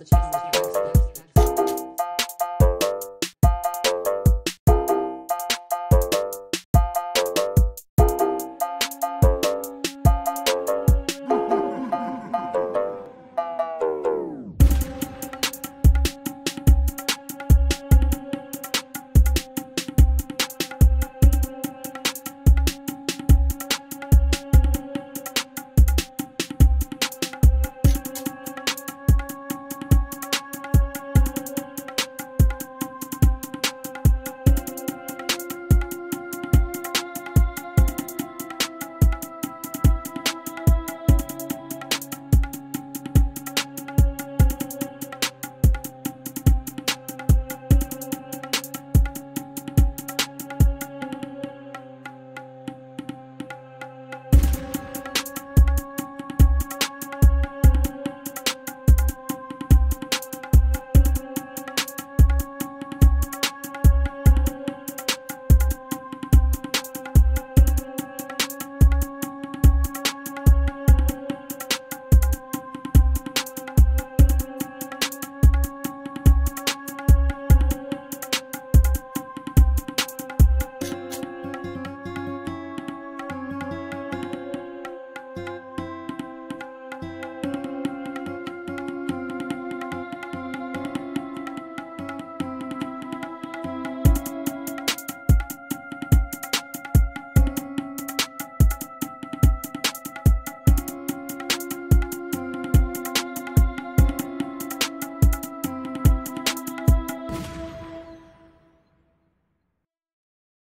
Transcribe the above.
Massachusetts.